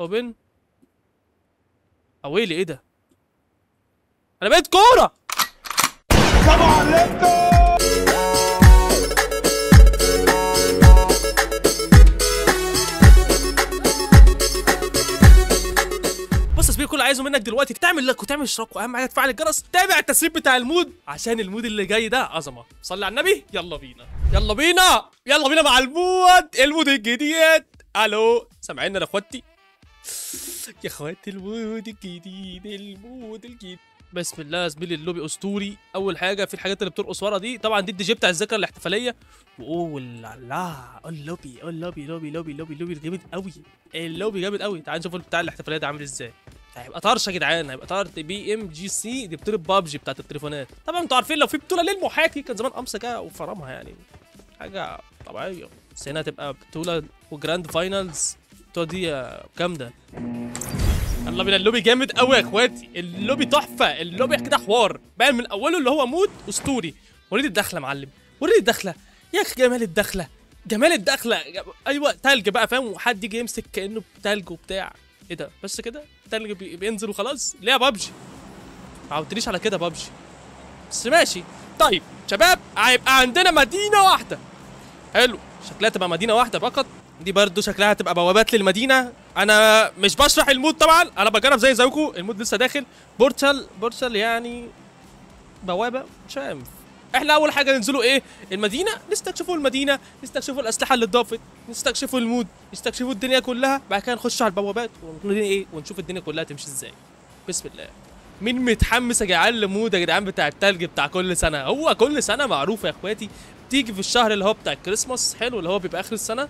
اوبن. اويلي ايه ده؟ انا بقيت كوره. طبعا لبه. كل عايزه منك دلوقتي تعمل لايك وتعمل اشتراك، واهم حاجه تفعل الجرس، تابع التسريب بتاع المود عشان المود اللي جاي ده عظمه. صلي على النبي. يلا بينا يلا بينا يلا بينا مع المود الجديد. الو، سامعيننا يا اخواتي؟ يا اخواتي المود الجديد بسم الله يا زميلي. اللوبي اسطوري. اول حاجه في الحاجات اللي بترقص ورا دي، طبعا دي الدي جي بتاع الذكرى الاحتفاليه. واوه لا اللوبي اللوبي جامد قوي، اللوبي جامد قوي. تعالوا نشوف بتاع الاحتفاليه ده عامل ازاي. هيبقى طرش يا جدعان، هيبقى طرش. بي ام جي سي دي بطوله بابجي بتاعت التليفونات. طبعا انتوا عارفين لو في بطوله للمحاكي كان زمان امسك كده وفرمها، يعني حاجه طبيعيه. بس هنا هتبقى بطوله وجراند فاينلز. البطوله دي جامده. يلا بينا، اللوبي جامد قوي يا اخواتي، اللوبي تحفه. اللوبي كده حوار بقى من اوله، اللي هو مود اسطوري. وريني الدخله معلم، وريني الدخله يا اخي. جمال الدخله، جمال الدخله. ايوه تلج بقى فاهم، وحد يجي يمسك كانه تلج وبتاع. ايه ده بس كده تلج بينزل وخلاص؟ ليه يا بابجي؟ ما عودتنيش على كده بابجي، بس ماشي. طيب شباب، هيبقى عندنا مدينه واحده. حلو، شكلها تبقى مدينه واحده فقط. دي برضه شكلها هتبقى بوابات للمدينه. انا مش بشرح المود طبعا، انا بجرب زيكم. المود لسه داخل. بورتال يعني بوابه، مش فاهم. احنا اول حاجه ننزلوا ايه؟ المدينه، نستكشفوا المدينه، نستكشفوا الاسلحه اللي اتضافت، نستكشفوا المود، نستكشفوا الدنيا كلها. بعد كده نخش على البوابات ايه ونشوف الدنيا كلها تمشي ازاي. بسم الله. مين متحمس يا جدعان لمود يا جدعان بتاع التلج بتاع كل سنه؟ هو كل سنه معروف يا اخواتي، بتيجي في الشهر اللي هو بتاع الكريسماس. حلو، اللي هو بيبقى اخر السنه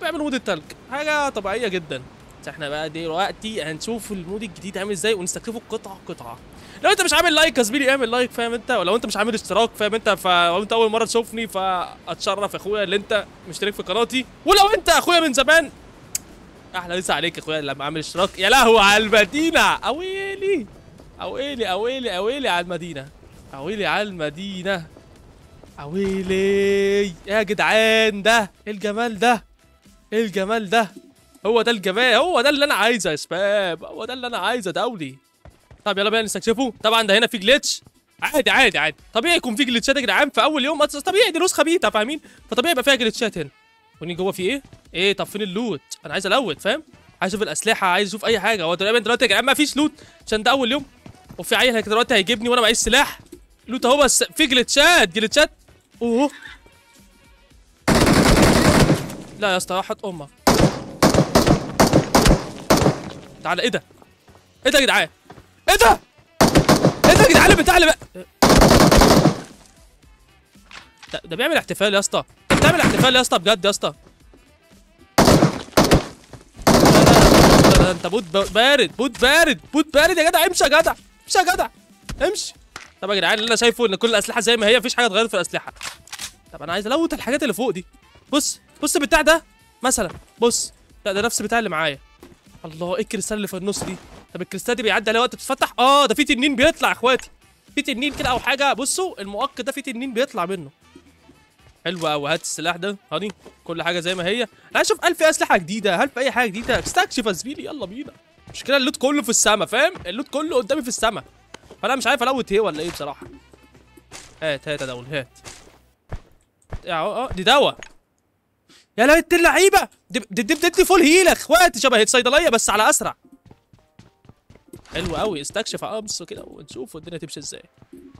بيعمل مود التلج، حاجه طبيعيه جدا. احنا بقى دلوقتي هنشوف المود الجديد عامل ازاي ونستكشفه قطعه قطعه. لو انت مش عامل لايك يا زميلي اعمل لايك فاهم انت، ولو انت مش عامل اشتراك فاهم انت، فلو انت اول مره تشوفني فاتشرف يا اخويا اللي انت مشترك في قناتي. ولو انت اخويا من زمان احلى مسا عليك يا اخويا لما اعمل اشتراك. يا لهوي على المدينه، اويلي اويلي اويلي اويلي على المدينه، اويلي على المدينه، اويلي يا جدعان. ده ايه الجمال ده؟ ايه الجمال ده؟ هو ده الجمال، هو ده اللي انا عايزه يا شباب، هو ده اللي انا عايزه دولي. طب يلا بينا نستكشفه. طبعا ده هنا في جليتش، عادي عادي عادي، طبيعي يكون في جليتشات يا جدعان في اول يوم، طبيعي دي نسخه بيتا فاهمين، فطبيعي يبقى فيها جليتشات هنا. ونيجي جوه في ايه؟ ايه؟ طب فين اللوت؟ انا عايز الوت فاهم؟ عايز اشوف الاسلحه، عايز اشوف اي حاجه. هو دلوقتي يا جدعان ما فيش لوت عشان ده اول يوم، وفي عيل دلوقتي هيجيبني وانا معيش سلاح لوت اهو. بس في جليتشات جليتشات. اوه لا يا اسطى، راحت امك. تعالى. ايه ده؟ ايه ده يا جدعان؟ ايه ده؟ ايه ده يا جدعان بتاع اللي ده بيعمل احتفال يا اسطى، ده بتعمل احتفال يا اسطى بجد يا اسطى. ده انت بوت بارد، بوت بارد، بوت بارد يا جدع. امشي يا جدع، امشي يا جدع، امشي. طب يا جدعان اللي انا شايفه ان كل الاسلحه زي ما هي، مفيش حاجه اتغيرت في الاسلحه. طب انا عايز الوت الحاجات اللي فوق دي. بص بص بتاع ده مثلا، بص لا ده نفس بتاع اللي معايا. الله، ايه الكريستال اللي في النص دي؟ طب الكريستال دي بيعدي عليها وقت بتتفتح. ده في تنين بيطلع يا اخواتي، في تنين كده او حاجه. بصوا المؤقت ده في تنين بيطلع منه. حلو قوي. هات السلاح ده هاني، كل حاجه زي ما هي. انا عايز اشوف الف اسلحه جديده، الف اي حاجه جديده، استكشف يا زميلي. يلا بينا. مش كده اللوت كله في السما فاهم، اللوت كله قدامي في السما، فانا مش عارف الوت ايه ولا ايه بصراحه. هات هات يا دول، هات. دي دواء. يا لهوت اللعيبه دي بتدي فول هيل يا اخواتي، شبه الصيدليه بس على اسرع. حلو قوي. استكشف امس كده ونشوف الدنيا تمشي ازاي.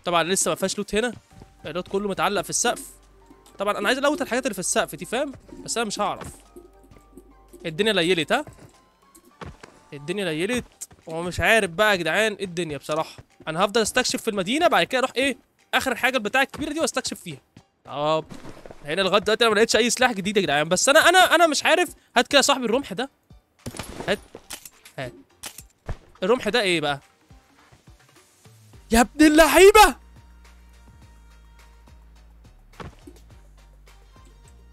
طبعا لسه ما فيهاش لوت هنا، اللوت كله متعلق في السقف. طبعا انا عايز الوت الحاجات اللي في السقف دي فاهم، بس انا مش هعرف. الدنيا ليلت. الدنيا ليلت ومش عارف بقى يا جدعان ايه الدنيا بصراحه. انا هفضل استكشف في المدينه، بعد كده اروح ايه اخر حاجه البتاعه الكبيره دي واستكشف فيها. هنا لغايه دلوقتي انا ما لقيتش اي سلاح جديد يا جدعان، بس انا مش عارف. هات كده يا صاحبي الرمح ده، هات هات. الرمح ده ايه بقى؟ يا ابن اللعيبه،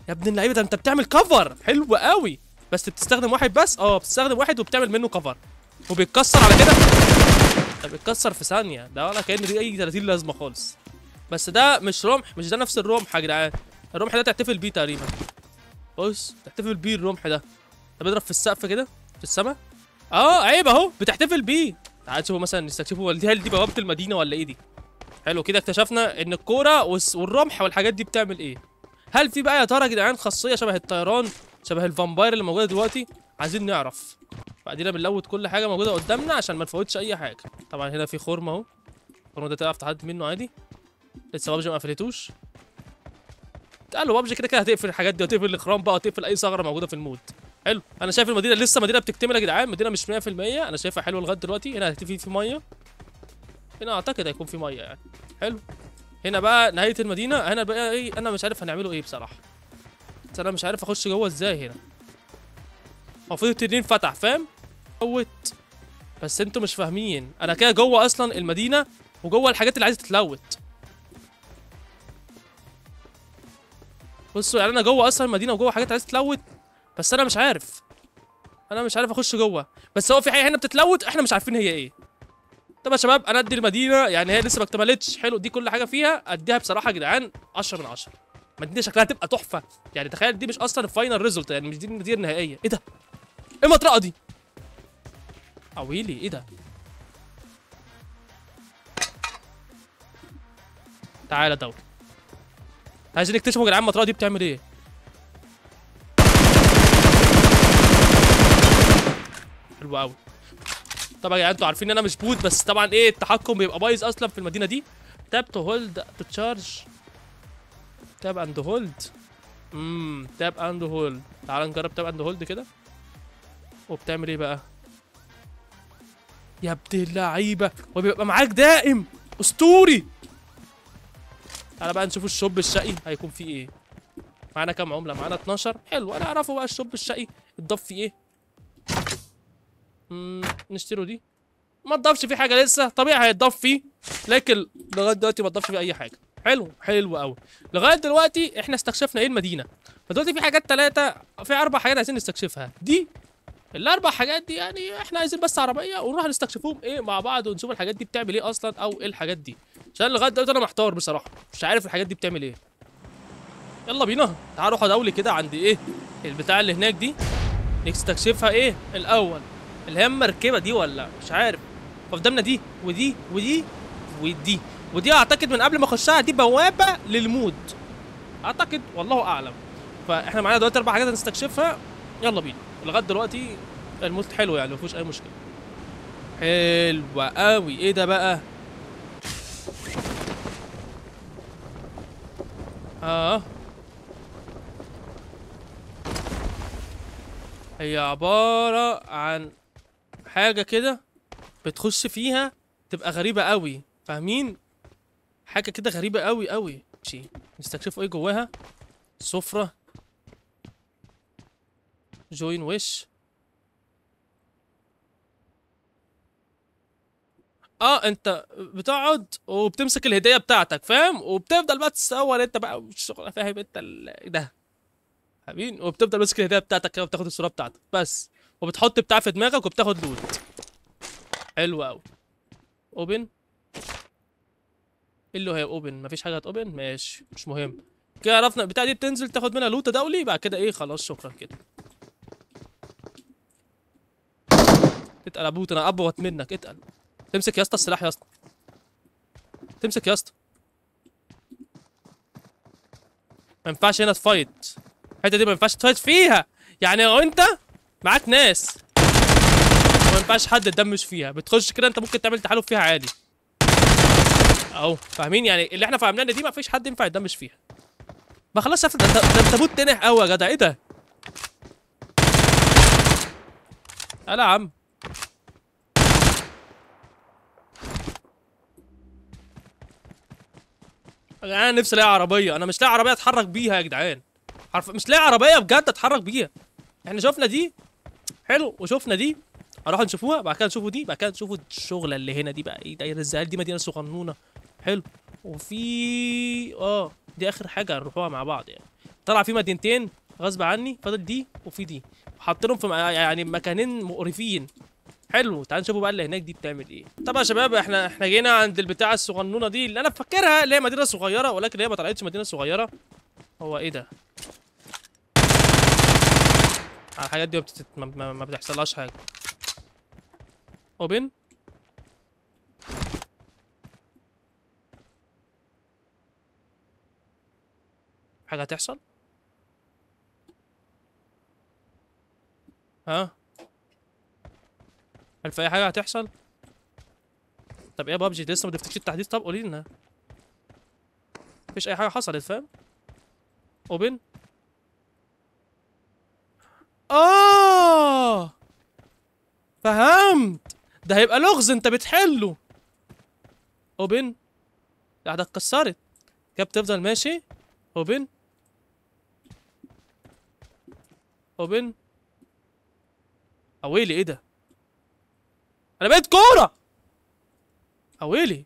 يا ابن اللعيبه، ده انت بتعمل كفر حلو قوي. بس بتستخدم واحد بس، بتستخدم واحد وبتعمل منه كفر وبيتكسر على كده. طب بيتكسر في ثانيه، ده ولا كأن دي اي 30 لازمه خالص. بس ده مش رمح، مش ده نفس الرمح يا جدعان. الرمح ده تحتفل بيه تقريبا. بص تحتفل بيه الرمح ده. طب اضرب في السقف كده، في السماء. عيب اهو، بتحتفل بيه. تعالوا نشوفوا مثلا، نستكشفوا هل دي بوابه المدينه ولا ايه دي. حلو كده، اكتشفنا ان الكوره والرمح والحاجات دي بتعمل ايه. هل في بقى يا ترى يا جدعان خاصيه شبه الطيران، شبه الفامباير اللي موجوده دلوقتي؟ عايزين نعرف. بعدين بنلوت كل حاجه موجوده قدامنا عشان ما نفوتش اي حاجه. طبعا هنا في خرم اهو، الخرم ده تعرف تحدد منه عادي. لسه بابجي ما قفلتوش. قالوا بابجي كده كده هتقفل الحاجات دي، وتقفل الاخرام بقى، وتقفل اي ثغره موجوده في المود. حلو، انا شايف المدينه لسه، مدينه بتكتمل يا جدعان، مدينه مش 100%. انا شايفها حلوه لغايه دلوقتي. هنا هتكتفي في ميه، هنا اعتقد هيكون في ميه يعني. حلو، هنا بقى نهايه المدينه. هنا بقى ايه، انا مش عارف هنعمله ايه بصراحه. بس انا مش عارف اخش جوه ازاي. هنا المفروض التنين فتح، فاهم؟ لوت، بس انتوا مش فاهمين. انا كده جوه اصلا المدينه، وجوه الحاجات اللي عايزه تتلوت. بصوا يعني انا جوه اصلا المدينه، وجوه حاجات عايزه تتلوت، بس انا مش عارف. انا مش عارف اخش جوه، بس هو في حاجه هنا بتتلوت احنا مش عارفين هي ايه. طب يا شباب انا ادي المدينه يعني، هي لسه ما اكتملتش. حلو، دي كل حاجه فيها اديها بصراحه يا جدعان 10 من 10. المدينه شكلها هتبقى تحفه يعني. تخيل دي مش اصلا الفاينل ريزلت يعني، مش دي المدينه النهائيه. ايه ده؟ ايه المطرقه دي؟ اويلي، ايه ده؟ تعالى دور، عايزين نكتشفوا يا جدعان المطرقه دي بتعمل ايه. حلو قوي. طبعا يا جدعان انتوا عارفين ان انا مش بوت، بس طبعا ايه، التحكم بيبقى بايظ اصلا في المدينه دي. تاب تو هولد تو تشارج، تاب اند هولد. تاب اند هولد، تعال نجرب تاب اند هولد كده. وبتعمل ايه بقى يا ابن اللعيبه؟ وبيبقى معاك دائم اسطوري. تعالى بقى نشوف الشوب الشقي هيكون فيه ايه. معانا كام عمله؟ معانا 12. حلو، انا اعرفه بقى الشوب الشقي اتضاف فيه ايه. نشتري دي، ما اتضافش فيه حاجه لسه. طبيعي هيتضاف فيه، لكن لغايه دلوقتي ما اتضافش فيه اي حاجه. حلو، حلو قوي. لغايه دلوقتي احنا استكشفنا ايه المدينه. فدلوقتي في حاجات 3، في 4 حاجات عايزين نستكشفها. دي الاربع حاجات دي يعني احنا عايزين بس عربيه، ونروح نستكشفهم ايه مع بعض، ونشوف الحاجات دي بتعمل ايه اصلا، او ايه الحاجات دي. عشان لغايه دلوقتي انا محتار بصراحه، مش عارف الحاجات دي بتعمل ايه. يلا بينا، تعالوا اروح اداولي كده عند ايه البتاع اللي هناك دي، نستكشفها ايه الاول. اللي هي مركبه دي ولا مش عارف. فقدامنا دي ودي ودي ودي ودي. اعتقد من قبل ما اخشها دي بوابه للمود اعتقد، والله اعلم. فاحنا معانا دلوقتي 4 حاجات هنستكشفها. يلا بينا. لغايه دلوقتي المود حلو يعني، ما فيهوش اي مشكله. حلوه قوي. ايه ده بقى؟ هي عباره عن حاجه كده بتخش فيها، تبقى غريبه قوي، فاهمين؟ حاجه كده غريبه قوي قوي. ماشي، نستكشفوا ايه جواها. سفره، جوين ويش. انت بتقعد وبتمسك الهديه بتاعتك، فاهم؟ وبتفضل بقى تتصور انت بقى والشغل، فاهم انت ده فاهمين؟ وبتفضل ماسك الهديه بتاعتك كده، وبتاخد الصوره بتاعتك بس، وبتحط بتاع في دماغك، وبتاخد لوت. حلو قوي. اوبن، ايه اللي هي اوبن؟ مفيش حاجه هتوبن. ماشي، مش مهم كده. عرفنا البتاع دي بتنزل تاخد منها لوت دولي، بعد كده ايه، خلاص شكرا كده. اتقل ابوت، انا ابوت منك. اتقل، تمسك يا اسطى السلاح يا اسطى، تمسك يا اسطى. ما ينفعش هنا تفايت، الحته دي ما ينفعش تفايت فيها يعني. لو انت معاك ناس ما ينفعش حد تدمج فيها، بتخش كده انت ممكن تعمل تحالف فيها عادي اهو، فاهمين؟ يعني اللي احنا فاهمناه ان دي ما فيش حد ينفع يدمج فيها. ما خلاص يا اسطى، ده بوت تنح قوي يا جدع. ايه ده؟ يا عم يا جدعان، نفسي الاقي عربيه. انا مش لاقي عربيه اتحرك بيها يا جدعان، عارف؟ مش لاقي عربيه بجد اتحرك بيها. احنا شفنا دي، حلو، وشفنا دي، هنروح نشوفوها، بعد كده نشوفوا دي، بعد كده نشوفوا الشغله اللي هنا دي بقى ايه. دايره الزقال دي مدينه صغنونه. حلو، وفي دي اخر حاجه هنروحوها مع بعض يعني. طلع في مدينتين غصب عني، فاضل دي وفي دي، حاطينهم في يعني مكانين مقرفين. حلو، تعالوا نشوفوا بقى اللي هناك دي بتعمل ايه. طبعا يا شباب احنا جينا عند البتاعه الصغنونه دي، اللي انا فاكرها اللي هي مدينه صغيره، ولكن هي ما طلعتش مدينه صغيره. هو ايه ده؟ على الحاجات دي ما بتحصلهاش حاجه. اوبن حاجه هتحصل؟ ها؟ هل في اي حاجه هتحصل؟ طب ايه بابجي لسه ما ضفتش التحديث؟ طب قولي لنا. مفيش اي حاجه حصلت فاهم؟ اوبن فهمت، ده هيبقى لغز انت بتحله. اوبن القعده اتكسرت كده، بتفضل ماشي. اوبن اوبن اويلي ايه ده؟ انا بقيت كوره اويلي.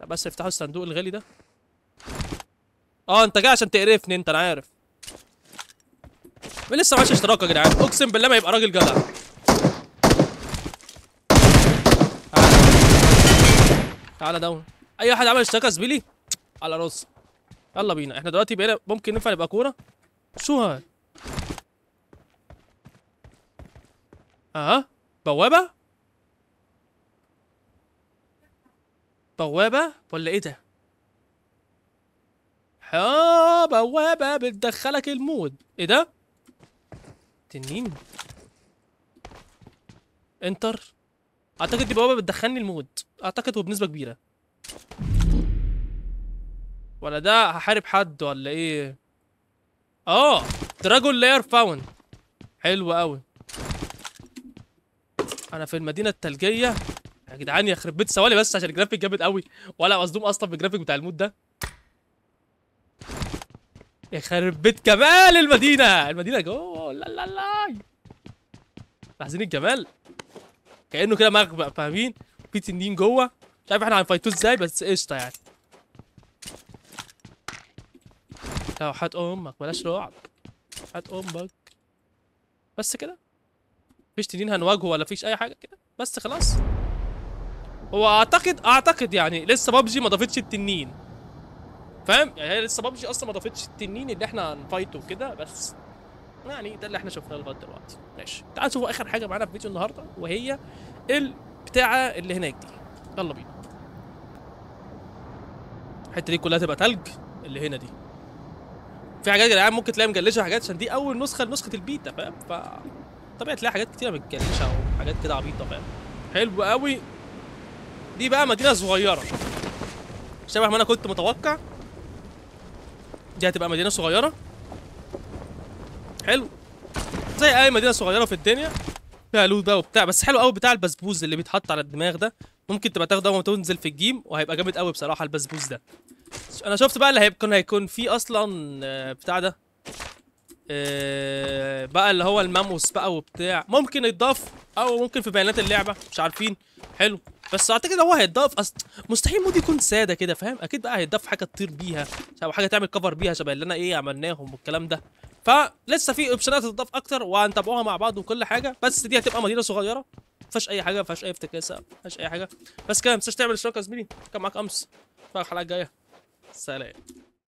لا بس افتحوا الصندوق الغالي ده. انت جاي عشان تقرفني انت، انا عارف. مين لسه معاش اشتراك يا جدعان؟ اقسم بالله ما يبقى راجل جدع. تعالى داون. اي واحد عمل اشتراك يا زميلي على راسي. يلا بينا، احنا دلوقتي بقينا ممكن ننفع نبقى كوره. شو هاد؟ بوابه؟ بوابه ولا ايه ده؟ بوابه بتدخلك المود. ايه ده؟ تنين. انتر. اعتقد دي بوابه بتدخلني المود، اعتقد وبنسبه كبيره. ولا ده هحارب حد ولا ايه؟ دراجون لاير فاوند. حلو قوي. انا في المدينه الثلجيه يا جدعان، يخرب بيت ثواني بس عشان الجرافيك جامد قوي، ولا مصدوم اصلا بالجرافيك بتاع المود ده. يخرب بيت كمال المدينه، المدينه جوه. لا لا لا عايزين الجمال كانه كده مغبق فاهمين، في تنين جوه مش عارف احنا هنفايتوه ازاي بس قشطه يعني. لو حات امك بلاش رعب، حات امك بس كده. مفيش تنين هنواجهه ولا فيش اي حاجه كده بس خلاص. هو اعتقد يعني لسه بابجي ما ضافتش التنين فاهم يعني، هي لسه بابجي اصلا ما ضافتش التنين اللي احنا هنفايته كده، بس يعني ده اللي احنا شفناه لغايه دلوقتي. ماشي تعالوا نشوف اخر حاجه معانا في فيديو النهارده، وهي البتاعه اللي هناك دي. يلا بينا. الحته دي كلها تبقى تلج. اللي هنا دي في حاجات يا جدعان ممكن تلاقي مجلشه حاجات، عشان دي اول نسخه لنسخه البيتا فاهم، فطبيعي تلاقي حاجات كتيره متجلشه وحاجات كده عبيطه فاهم. حلو قوي. دي بقى مدينه صغيره شبه ما انا كنت متوقع، دي هتبقى مدينه صغيره. حلو زي اي مدينه صغيره في الدنيا، فيها لود بقى وبتاع. بس حلو قوي بتاع البسبوز اللي بيتحط على الدماغ ده، ممكن تبقى تاخده اول ما تنزل في الجيم، وهيبقى جامد قوي بصراحه البسبوز ده. انا شفت بقى اللي هيكون فيه اصلا بتاع ده بقى اللي هو الماموس بقى وبتاع، ممكن يتضاف او ممكن في بيانات اللعبه مش عارفين. حلو بس اعتقد هو هيتضاف، اصل مستحيل مود يكون ساده كده فاهم، اكيد بقى هيتضاف حاجه تطير بيها او حاجه تعمل كفر بيها شبه اللي انا عملناهم والكلام ده. فلسه في اوبشنات هتضاف اكتر وهنتابعوها مع بعض وكل حاجه. بس دي هتبقى مدينه صغيره مفيهاش اي حاجه، مفيهاش اي افتكاسه، مفيهاش اي حاجه. بس كده متنساش تعمل اشتراك يا زميلي، كان معاك امس. في الحلقه الجايه. سلام.